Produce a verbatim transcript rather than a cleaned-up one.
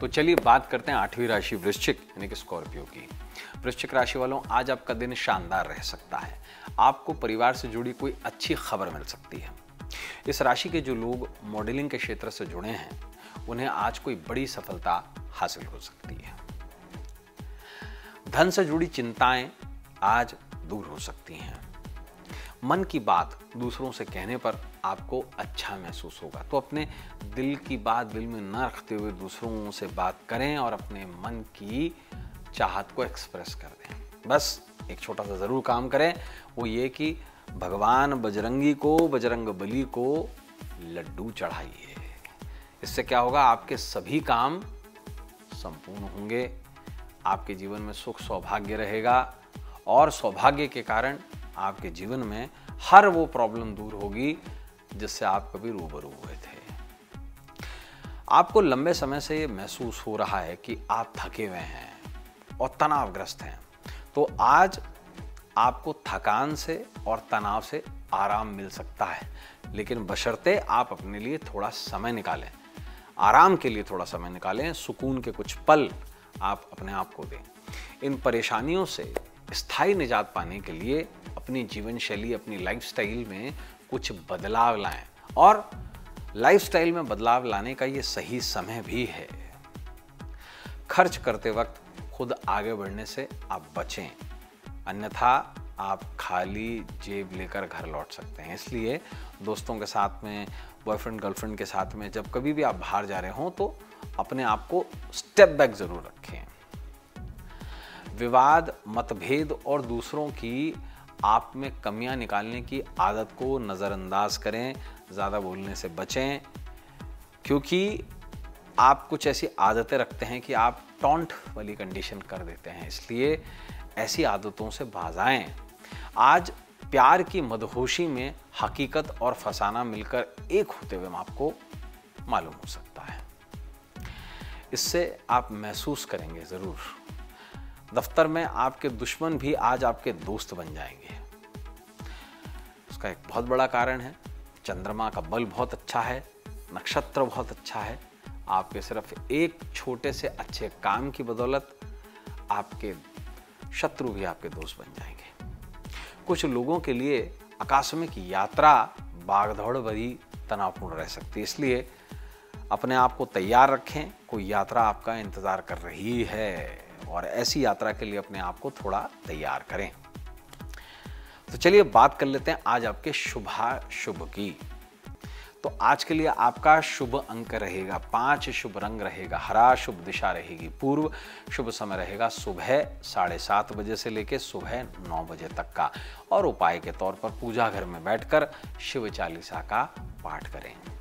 तो चलिए बात करते हैं आठवीं राशि वृश्चिक यानी कि स्कॉर्पियो की। वृश्चिक राशि वालों, आज आपका दिन शानदार रह सकता है। आपको परिवार से जुड़ी कोई अच्छी खबर मिल सकती है। इस राशि के जो लोग मॉडलिंग के क्षेत्र से जुड़े हैं उन्हें आज कोई बड़ी सफलता हासिल हो सकती है। धन से जुड़ी चिंताएं आज दूर हो सकती हैं। मन की बात दूसरों से कहने पर आपको अच्छा महसूस होगा, तो अपने दिल की बात दिल में ना रखते हुए दूसरों से बात करें और अपने मन की चाहत को एक्सप्रेस कर दें। बस एक छोटा सा ज़रूर काम करें, वो ये कि भगवान बजरंगी को बजरंग बली को लड्डू चढ़ाइए। इससे क्या होगा, आपके सभी काम संपूर्ण होंगे, आपके जीवन में सुख सौभाग्य रहेगा और सौभाग्य के कारण आपके जीवन में हर वो प्रॉब्लम दूर होगी जिससे आप कभी रूबरू हुए थे। आपको लंबे समय से ये महसूस हो रहा है कि आप थके हुए हैं और तनावग्रस्त हैं, तो आज आपको थकान से और तनाव से आराम मिल सकता है, लेकिन बशर्ते आप अपने लिए थोड़ा समय निकालें, आराम के लिए थोड़ा समय निकालें, सुकून के कुछ पल आप अपने आप को दें। इन परेशानियों से स्थायी निजात पाने के लिए अपनी जीवन शैली, अपनी लाइफस्टाइल में कुछ बदलाव लाएं, और लाइफस्टाइल में बदलाव लाने का ये सही समय भी है। खर्च करते वक्त खुद आगे बढ़ने से आप बचें, अन्यथा आप खाली जेब लेकर घर लौट सकते हैं। इसलिए दोस्तों के साथ में, बॉयफ्रेंड गर्लफ्रेंड के साथ में, जब कभी भी आप बाहर जा रहे हों तो अपने आप को स्टेप बैक जरूर रखें। विवाद, मतभेद और दूसरों की आप में कमियां निकालने की आदत को नज़रअंदाज करें, ज़्यादा बोलने से बचें, क्योंकि आप कुछ ऐसी आदतें रखते हैं कि आप टॉन्ट वाली कंडीशन कर देते हैं। इसलिए ऐसी आदतों से बाज आएं। आज प्यार की मदहोशी में हकीकत और फसाना मिलकर एक होते हुए आपको मालूम हो सकता है, इससे आप महसूस करेंगे ज़रूर। दफ्तर में आपके दुश्मन भी आज आपके दोस्त बन जाएंगे, उसका एक बहुत बड़ा कारण है चंद्रमा का बल बहुत अच्छा है, नक्षत्र बहुत अच्छा है। आपके सिर्फ एक छोटे से अच्छे काम की बदौलत आपके शत्रु भी आपके दोस्त बन जाएंगे। कुछ लोगों के लिए आकस्मिक यात्रा भागदौड़ भरी तनावपूर्ण रह सकती है, इसलिए अपने आप को तैयार रखें, कोई यात्रा आपका इंतज़ार कर रही है और ऐसी यात्रा के लिए अपने आप को थोड़ा तैयार करें। तो चलिए बात कर लेते हैं आज आपके शुभाशुभ की। तो आज के लिए आपका शुभ अंक रहेगा पांच, शुभ रंग रहेगा हरा, शुभ दिशा रहेगी पूर्व, शुभ समय रहेगा सुबह साढ़े सात बजे से लेकर सुबह नौ बजे तक का, और उपाय के तौर पर पूजा घर में बैठकर शिव चालीसा का पाठ करें।